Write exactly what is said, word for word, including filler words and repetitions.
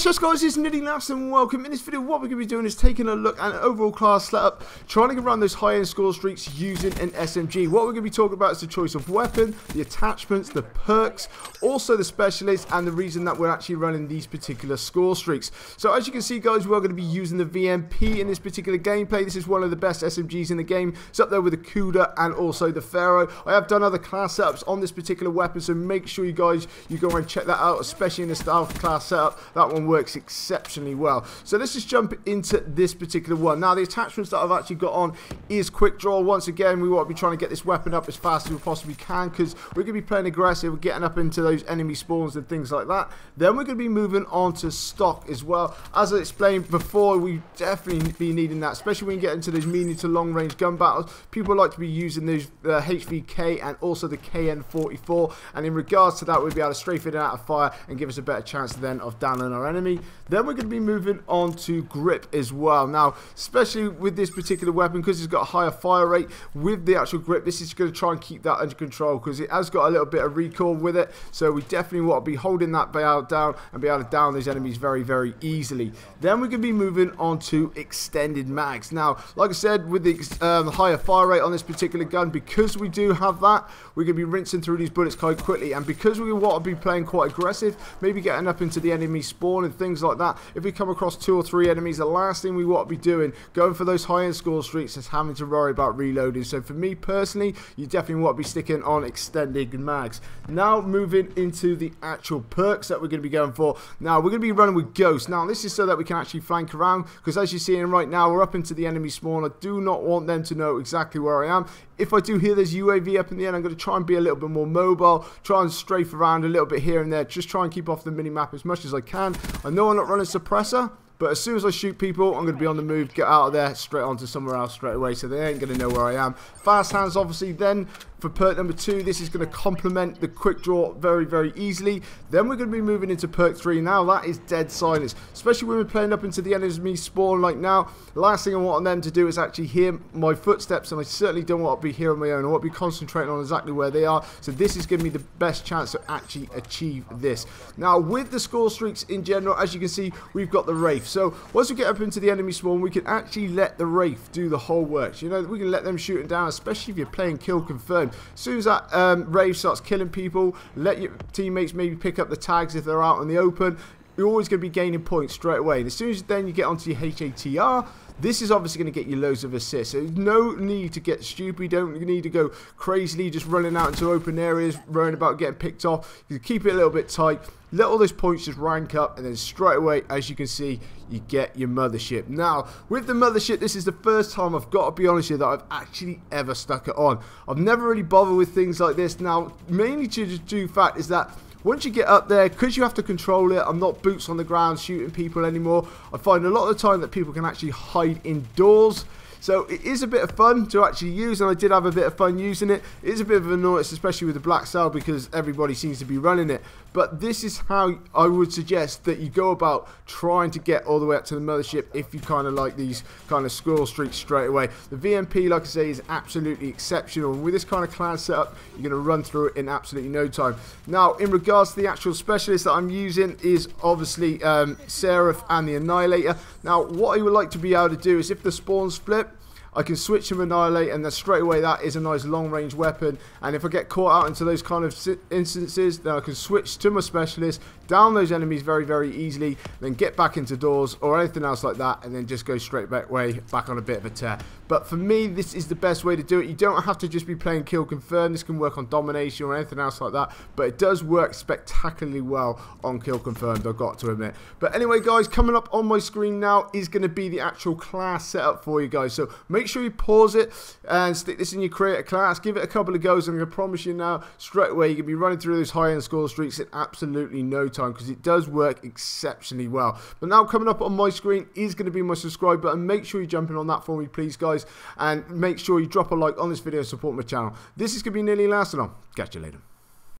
Yes, yes guys, it's Nitty Naps and welcome. In this video what we're going to be doing is taking a look at an overall class setup, trying to run those high-end score streaks using an S M G. What we're going to be talking about is the choice of weapon, the attachments, the perks, also the specialists, and the reason that we're actually running these particular score streaks. So as you can see guys, we're going to be using the V M P in this particular gameplay. This is one of the best S M Gs in the game. It's up there with the CUDA and also the Pharaoh. I have done other class setups on this particular weapon, so make sure you guys you go and check that out, especially in the stealth class setup. That one works exceptionally well. So let's just jump into this particular one. Now the attachments that I've actually got on is quick draw. Once again, we want to be trying to get this weapon up as fast as we possibly can because we're going to be playing aggressive. We're getting up into those enemy spawns and things like that. Then we're going to be moving on to stock as well. As I explained before, we definitely be needing that, especially when you get into those medium to long range gun battles. People like to be using those uh, H V K and also the K N forty-four, and in regards to that, we'll be able to strafe it out of fire and give us a better chance then of downloading our enemy. Then we're going to be moving on to grip as well. Now especially with this particular weapon, because it's got a higher fire rate with the actual grip, this is going to try and keep that under control because it has got a little bit of recoil with it, so we definitely want to be holding that barrel down and be able to down those enemies very very easily. Then we're going to be moving on to extended mags. Now like I said, with the um, higher fire rate on this particular gun, because we do have that, we're going to be rinsing through these bullets quite quickly, and because we want to be playing quite aggressive, maybe getting up into the enemy spawn and things like that, if we come across two or three enemies, the last thing we want to be doing going for those high-end score streaks is having to worry about reloading. So for me personally, you definitely want to be sticking on extended mags. Now moving into the actual perks that we're going to be going for. Now we're going to be running with ghosts. Now this is so that we can actually flank around, because as you're seeing right now, we're up into the enemy spawn. I do not want them to know exactly where I am. If I do hear there's U A V up in the end, I'm going to try and be a little bit more mobile, try and strafe around a little bit here and there, just try and keep off the mini-map as much as I can. I know I'm not running suppressor, but as soon as I shoot people, I'm going to be on the move, get out of there, straight onto somewhere else straight away, so they ain't going to know where I am. Fast hands, obviously, then for perk number two, this is going to complement the quick draw very, very easily. Then we're going to be moving into perk three now. That is dead silence, especially when we're playing up into the enemy spawn like now. The last thing I want them to do is actually hear my footsteps, and I certainly don't want to be here on my own. I want to be concentrating on exactly where they are, so this is giving me the best chance to actually achieve this. Now, with the score streaks in general, as you can see, we've got the Wraith. So once we get up into the enemy spawn, we can actually let the Wraith do the whole works. You know, we can let them shoot it down, especially if you're playing kill confirmed. As soon as that um, Wraith starts killing people, let your teammates maybe pick up the tags if they're out in the open. You're always going to be gaining points straight away. And as soon as then you get onto your H A T R, this is obviously going to get you loads of assists. So there's no need to get stupid. You don't need to go crazily just running out into open areas, worrying about getting picked off. You keep it a little bit tight. Let all those points just rank up, and then straight away, as you can see, you get your Mothership. Now, with the Mothership, this is the first time, I've got to be honest with you, that I've actually ever stuck it on. I've never really bothered with things like this. Now, mainly due to the due fact is that once you get up there, because you have to control it, I'm not boots on the ground shooting people anymore. I find a lot of the time that people can actually hide indoors. So it is a bit of fun to actually use, and I did have a bit of fun using it. It is a bit of an annoyance, especially with the Black Cell, because everybody seems to be running it. But this is how I would suggest that you go about trying to get all the way up to the Mothership if you kind of like these kind of score streaks straight away. The V M P, like I say, is absolutely exceptional. With this kind of class setup, you're going to run through it in absolutely no time. Now, in regards to the actual specialist that I'm using is obviously um, Seraph and the Annihilator. Now, what I would like to be able to do is if the spawns flip, I can switch to Annihilate, and then straight away that is a nice long range weapon. And if I get caught out into those kind of instances, then I can switch to my specialist, down those enemies very very easily, then get back into doors or anything else like that, and then just go straight back way back on a bit of a tear. But for me, this is the best way to do it. You don't have to just be playing kill confirm. This can work on domination or anything else like that, but it does work spectacularly well on kill confirmed, I've got to admit. But anyway guys, coming up on my screen now is going to be the actual class setup for you guys, so make Make sure you pause it and stick this in your creator class. Give it a couple of goes, and I promise you now, straight away, you're going to be running through those high-end score streaks in absolutely no time, because it does work exceptionally well. But now coming up on my screen is going to be my subscribe button. Make sure you're jumping on that for me, please, guys. And make sure you drop a like on this video and support my channel. This is going to be Nitty Naps, and I'll catch you later.